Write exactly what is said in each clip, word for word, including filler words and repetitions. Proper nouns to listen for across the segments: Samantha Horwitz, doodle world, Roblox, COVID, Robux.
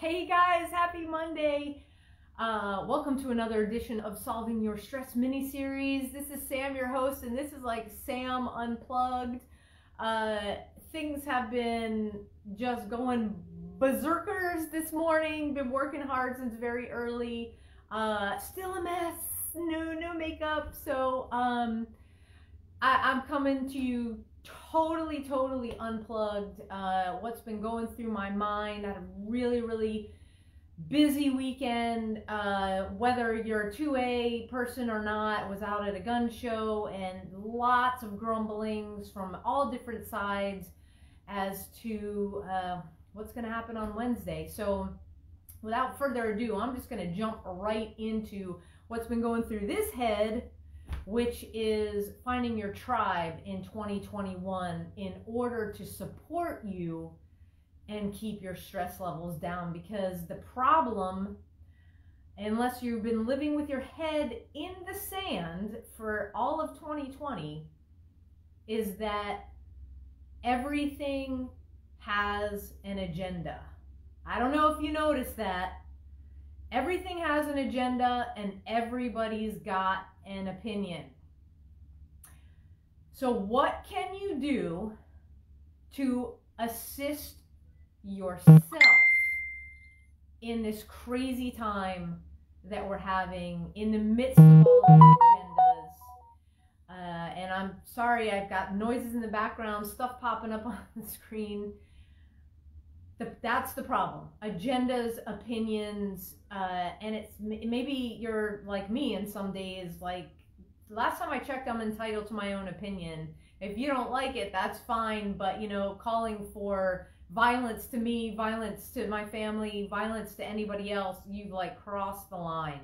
Hey guys, happy Monday. Uh, welcome to another edition of Solving Your Stress mini series. This is Sam, your host, and this is like Sam Unplugged. Uh, things have been just going berserkers this morning. Been working hard since very early. Uh, still a mess. No, no makeup. So um, I, I'm coming to you totally, totally unplugged. Uh, what's been going through my mind. I had a really, really busy weekend. Uh, whether you're a two A person or not, was out at a gun show and lots of grumblings from all different sides as to uh, what's going to happen on Wednesday. So without further ado, I'm just going to jump right into what's been going through this head, which is finding your tribe in twenty twenty-one in order to support you and keep your stress levels down. Because the problem, unless you've been living with your head in the sand for all of twenty twenty, is that everything has an agenda. I don't know if you noticed that. Everything has an agenda and everybody's got an opinion. So what can you do to assist yourself in this crazy time that we're having in the midst of all the agendas? Uh, and I'm sorry, I've got noises in the background, stuff popping up on the screen. The, that's the problem. Agendas, opinions, uh, and it's maybe you're like me in some days. Like last time I checked, I'm entitled to my own opinion. If you don't like it, that's fine. But, you know, calling for violence to me, violence to my family, violence to anybody else, you've like crossed the line.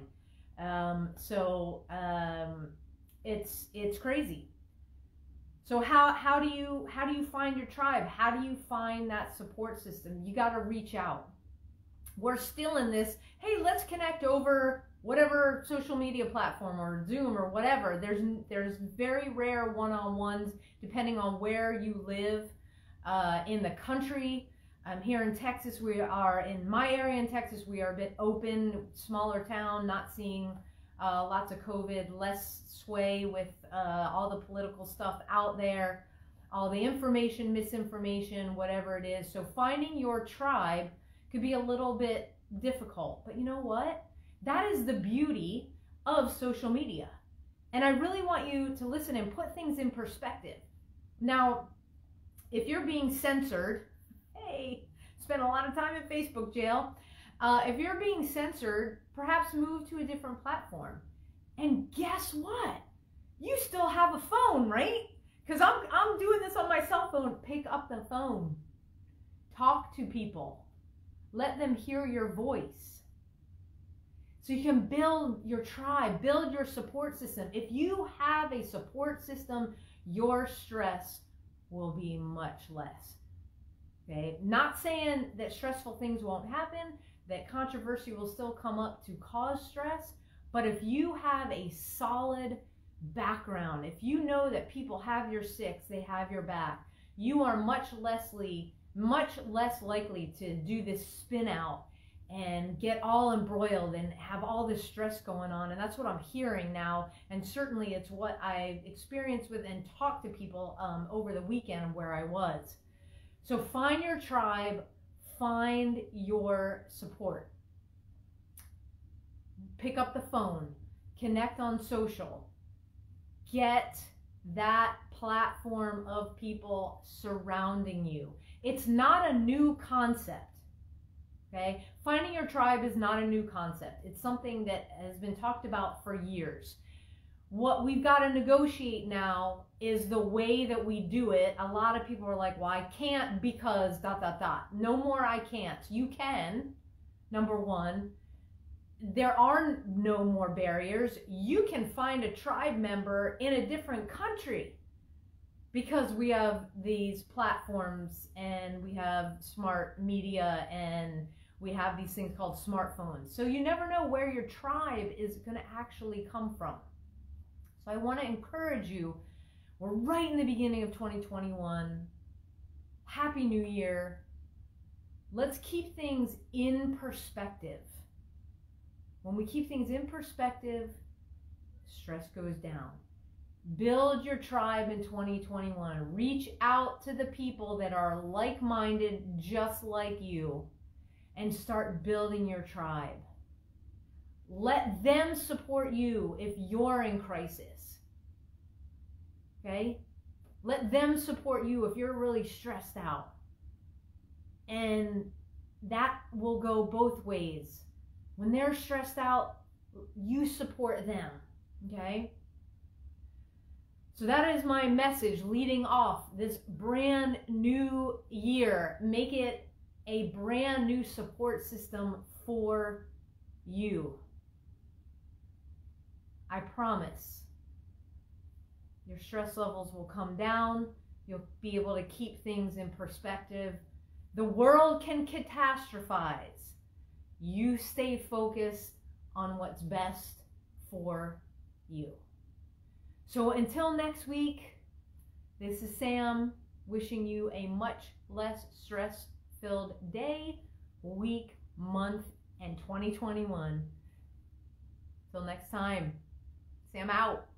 Um, so um, it's it's crazy. So how, how do you, how do you find your tribe? How do you find that support system? You got to reach out. We're still in this, hey, let's connect over whatever social media platform or Zoom or whatever. There's, there's very rare one-on-ones depending on where you live uh, in the country. Um, here in Texas, we are, in my area in Texas, we are a bit open, smaller town, not seeing Uh, lots of COVID, less sway with uh, all the political stuff out there, all the information, misinformation, whatever it is. So finding your tribe could be a little bit difficult. But you know what? That is the beauty of social media. And I really want you to listen and put things in perspective. Now, if you're being censored, hey, spent a lot of time in Facebook jail. Uh, if you're being censored, perhaps move to a different platform. And guess what? You still have a phone, right? Because I'm, I'm doing this on my cell phone. Pick up the phone. Talk to people. Let them hear your voice. So you can build your tribe, build your support system. If you have a support system, your stress will be much less. Okay? Not saying that stressful things won't happen, that controversy will still come up to cause stress, but if you have a solid background, if you know that people have your six, they have your back, you are much lessly, much less likely to do this spin out and get all embroiled and have all this stress going on. And that's what I'm hearing now, and certainly it's what I experienced with and talked to people um, over the weekend where I was. So find your tribe. Find your support. Pick up the phone. Connect on social. Get that platform of people surrounding you. It's not a new concept. Okay? Finding your tribe is not a new concept. It's something that has been talked about for years. What we've got to negotiate now is the way that we do it. A lot of people are like, well, I can't because dot, dot, dot. No more I can't. You can, number one. There are no more barriers. You can find a tribe member in a different country because we have these platforms and we have smart media and we have these things called smartphones. So you never know where your tribe is going to actually come from. So I want to encourage you, we're right in the beginning of twenty twenty-one. Happy New Year. let's keep things in perspective. When we keep things in perspective, stress goes down. Build your tribe in twenty twenty-one. Reach out to the people that are like-minded, just like you, and start building your tribe. Let them support you if you're in crisis. Okay? Let them support you if you're really stressed out. And that will go both ways. When they're stressed out, you support them, okay? So that is my message leading off this brand new year. Make it a brand new support system for you. I promise your stress levels will come down. You'll be able to keep things in perspective. The world can catastrophize. You stay focused on what's best for you. So until next week, this is Sam wishing you a much less stress-filled day, week, month, and twenty twenty-one. Till next time, Sam out.